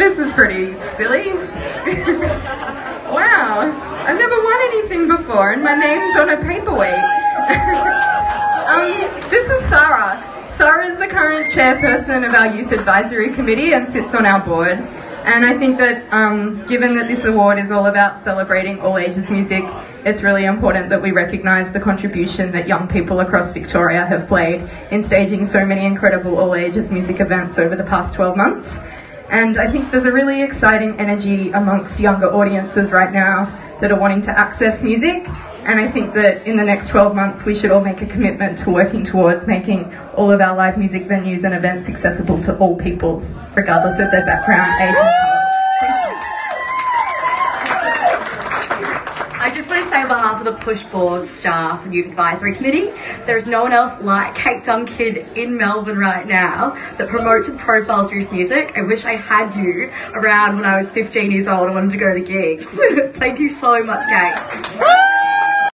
This is pretty silly. Wow, I've never won anything before and my name's on a paperweight. This is Sarah. Sarah is the current chairperson of our Youth Advisory Committee and sits on our board. And I think that given that this award is all about celebrating all ages music, it's really important that we recognise the contribution that young people across Victoria have played in staging so many incredible all ages music events over the past 12 months. And I think there's a really exciting energy amongst younger audiences right now that are wanting to access music. And I think that in the next 12 months, we should all make a commitment to working towards making all of our live music venues and events accessible to all people, regardless of their background, age and colour. Thank you. I just want to say on behalf of the Push Board staff and Youth Advisory Committee, there is no one else like Kate Duncan in Melbourne right now that promotes and profiles youth music. I wish I had you around when I was 15 years old and wanted to go to gigs. Thank you so much, Kate.